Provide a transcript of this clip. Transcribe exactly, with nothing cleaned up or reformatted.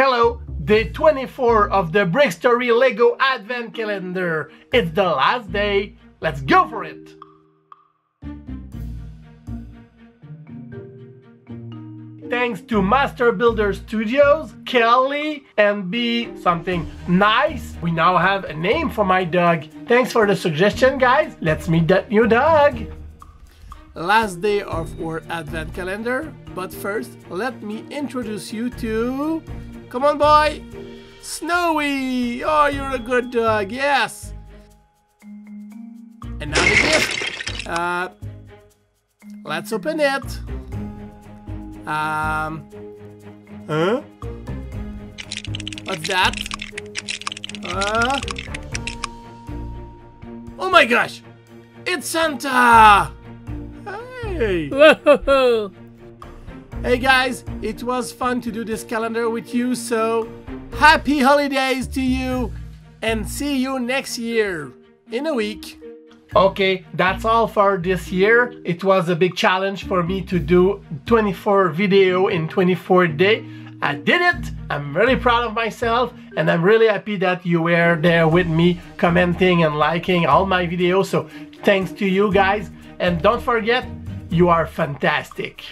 Hello, day twenty-four of the Brick Story Lego Advent Calendar. It's the last day. Let's go for it! Thanks to Master Builder Studios, Kelly, and B something nice. We now have a name for my dog. Thanks for the suggestion, guys. Let's meet that new dog. Last day of our Advent Calendar. But first, let me introduce you to... Come on, boy! Snowy! Oh, you're a good dog, yes! And now the gift. Uh, let's open it. Um, huh? What's that? Uh, oh my gosh! It's Santa! Hey! Whoa. Hey guys, it was fun to do this calendar with you, so happy holidays to you and see you next year in a week. Okay, that's all for this year. It was a big challenge for me to do twenty-four video in twenty-four days. I did it! I'm really proud of myself and I'm really happy that you were there with me commenting and liking all my videos. So thanks to you guys, and don't forget, you are fantastic.